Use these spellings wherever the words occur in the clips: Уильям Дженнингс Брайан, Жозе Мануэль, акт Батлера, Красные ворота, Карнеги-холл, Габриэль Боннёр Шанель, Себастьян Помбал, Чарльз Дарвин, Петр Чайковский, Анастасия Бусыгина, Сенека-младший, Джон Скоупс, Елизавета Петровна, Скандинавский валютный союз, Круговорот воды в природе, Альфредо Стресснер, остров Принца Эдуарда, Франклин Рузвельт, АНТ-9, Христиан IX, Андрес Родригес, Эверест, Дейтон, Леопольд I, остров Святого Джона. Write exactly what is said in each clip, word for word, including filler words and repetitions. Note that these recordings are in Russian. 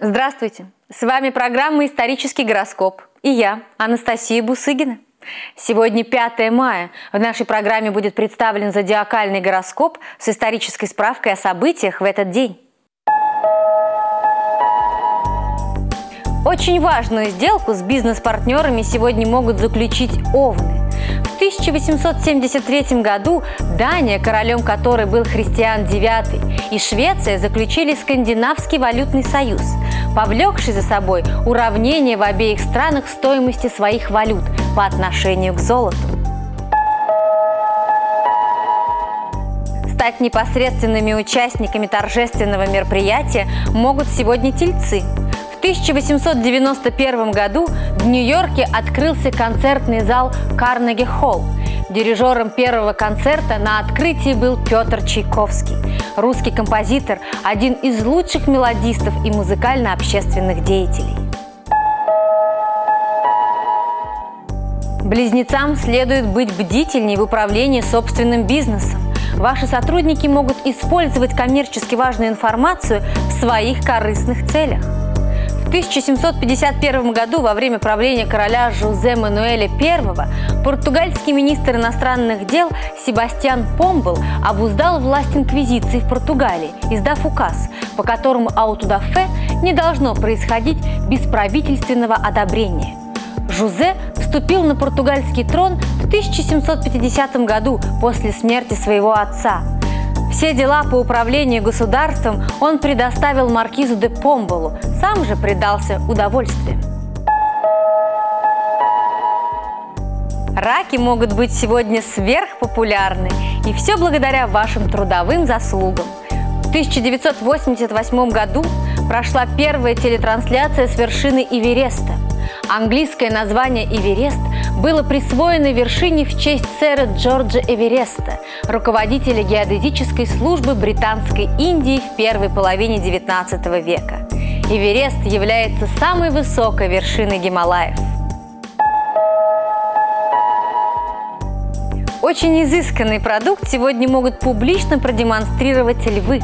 Здравствуйте! С вами программа «Исторический гороскоп» и я, Анастасия Бусыгина. Сегодня пятое мая. В нашей программе будет представлен зодиакальный гороскоп с исторической справкой о событиях в этот день. Очень важную сделку с бизнес-партнерами сегодня могут заключить овны. В тысяча восемьсот семьдесят третьем году Дания, королем которой был Христиан девятый, и Швеция заключили Скандинавский валютный союз, повлекший за собой уравнение в обеих странах стоимости своих валют по отношению к золоту. Стать непосредственными участниками торжественного мероприятия могут сегодня тельцы. В тысяча восемьсот девяносто первом году в Нью-Йорке открылся концертный зал Карнеги-холл. Дирижером первого концерта на открытии был Петр Чайковский. Русский композитор, один из лучших мелодистов и музыкально-общественных деятелей. Близнецам следует быть бдительнее в управлении собственным бизнесом. Ваши сотрудники могут использовать коммерчески важную информацию в своих корыстных целях. В тысяча семьсот пятьдесят первом году во время правления короля Жозе Мануэля первого португальский министр иностранных дел Себастьян Помбал обуздал власть инквизиции в Португалии, издав указ, по которому аутудафе не должно происходить без правительственного одобрения. Жозе вступил на португальский трон в тысяча семьсот пятидесятом году после смерти своего отца. Все дела по управлению государством он предоставил маркизу де Помбалу, сам же предался удовольствиям. Раки могут быть сегодня сверхпопулярны, и все благодаря вашим трудовым заслугам. В тысяча девятьсот восемьдесят восьмом году прошла первая телетрансляция с вершины Эвереста. Английское название «Эверест» было присвоено вершине в честь сэра Джорджа Эвереста, руководителя геодезической службы Британской Индии в первой половине девятнадцатого века. Эверест является самой высокой вершиной Гималаев. Очень изысканный продукт сегодня могут публично продемонстрировать львы.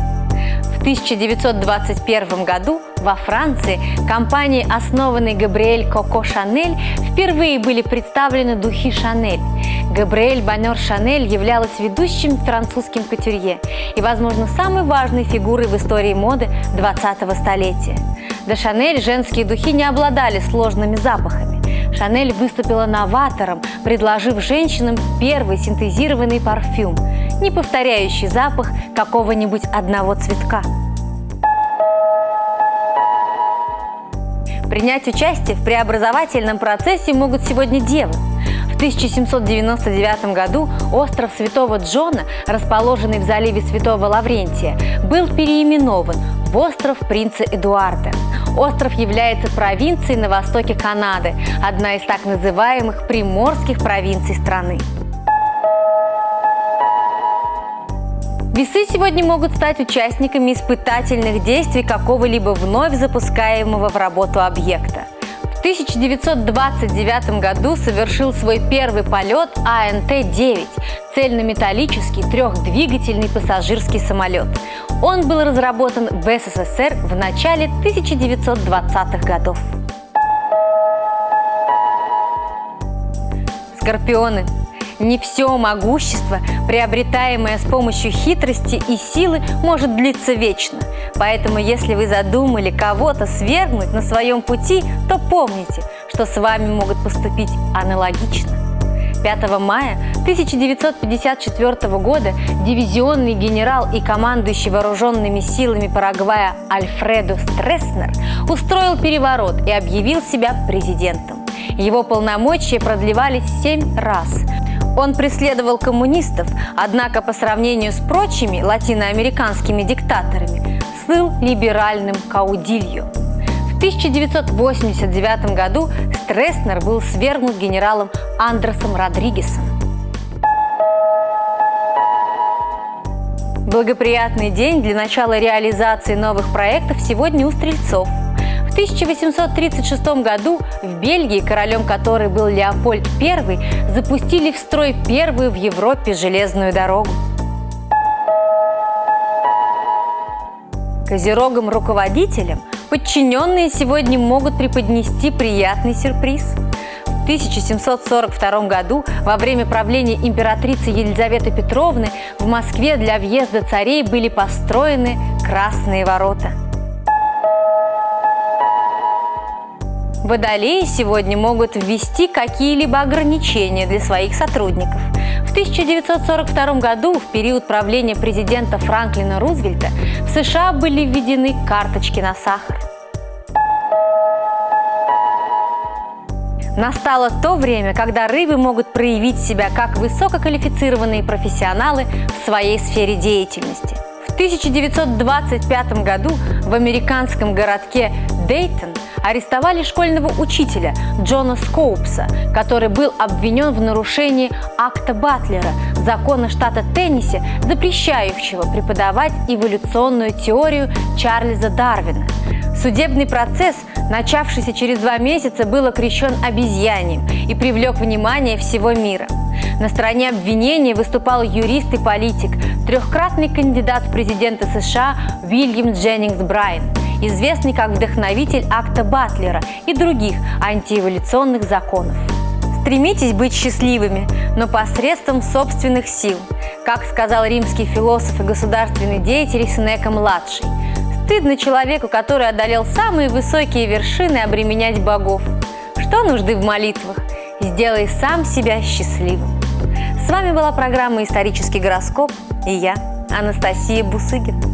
В тысяча девятьсот двадцать первом году во Франции компанией, основанной Габриэль Шанель, впервые были представлены духи Шанель. Габриэль Боннёр Шанель являлась ведущим французским кутюрье и, возможно, самой важной фигурой в истории моды двадцатого столетия. До Шанель женские духи не обладали сложными запахами. Шанель выступила новатором, предложив женщинам первый синтезированный парфюм, не повторяющий запах какого-нибудь одного цветка. Принять участие в преобразовательном процессе могут сегодня девы. В тысяча семьсот девяносто девятом году остров Святого Джона, расположенный в заливе Святого Лаврентия, был переименован в остров Принца Эдуарда. Остров является провинцией на востоке Канады, одна из так называемых приморских провинций страны. Весы сегодня могут стать участниками испытательных действий какого-либо вновь запускаемого в работу объекта. В тысяча девятьсот двадцать девятом году совершил свой первый полет А Н Т девять – цельнометаллический трехдвигательный пассажирский самолет. Он был разработан в С С С Р в начале тысяча девятьсот двадцатых годов. Скорпионы. Не все могущество, приобретаемое с помощью хитрости и силы, может длиться вечно. Поэтому, если вы задумали кого-то свергнуть на своем пути, то помните, что с вами могут поступить аналогично. пятого мая тысяча девятьсот пятьдесят четвёртого года дивизионный генерал и командующий вооруженными силами Парагвая Альфредо Стресснер устроил переворот и объявил себя президентом. Его полномочия продлевались семь раз. Он преследовал коммунистов, однако по сравнению с прочими латиноамериканскими диктаторами слыл либеральным каудилью. В тысяча девятьсот восемьдесят девятом году Стресснер был свергнут генералом Андресом Родригесом. Благоприятный день для начала реализации новых проектов сегодня у стрельцов. В тысяча восемьсот тридцать шестом году в Бельгии, королем которой был Леопольд первый, запустили в строй первую в Европе железную дорогу. Козерогам-руководителям Подчиненные сегодня могут преподнести приятный сюрприз. В тысяча семьсот сорок втором году во время правления императрицы Елизаветы Петровны в Москве для въезда царей были построены Красные ворота. Водолеи сегодня могут ввести какие-либо ограничения для своих сотрудников. В тысяча девятьсот сорок втором году, в период правления президента Франклина Рузвельта, в США были введены карточки на сахар. Настало то время, когда рыбы могут проявить себя как высококвалифицированные профессионалы в своей сфере деятельности. В тысяча девятьсот двадцать пятом году в американском городке Дейтон арестовали школьного учителя Джона Скоупса, который был обвинен в нарушении акта Батлера, закона штата Теннесси, запрещающего преподавать эволюционную теорию Чарльза Дарвина. Судебный процесс, начавшийся через два месяца, был окрещен обезьянием и привлек внимание всего мира. На стороне обвинения выступал юрист и политик, трехкратный кандидат в президенты США Уильям Дженнингс Брайан, известный как вдохновитель акта Батлера и других антиэволюционных законов. Стремитесь быть счастливыми, но посредством собственных сил. Как сказал римский философ и государственный деятель Сенека-младший, стыдно человеку, который одолел самые высокие вершины, обременять богов. Что нужды в молитвах? Сделай сам себя счастливым. С вами была программа «Исторический гороскоп» и я, Анастасия Бусыгина.